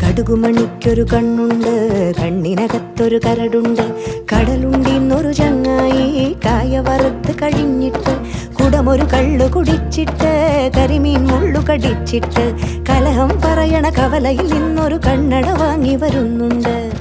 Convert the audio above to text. കടുകുമണിക്കൊരു കണ്ണുണ്ട്, കണ്ണിനകത്തൊരു കരടുണ്ട്. കടലുണ്ടിന്നൊരു ചങ്ങായി കായ വറുത്ത് കഴിഞ്ഞിട്ട്, കുടമൊരു കള്ളു കുടിച്ചിട്ട് കരിമീൻ മുള്ളു കടിച്ചിട്ട്, കലഹം പറയണ കവലയിൽ നിന്നൊരു കണ്ണട വാങ്ങി വരുന്നുണ്ട്.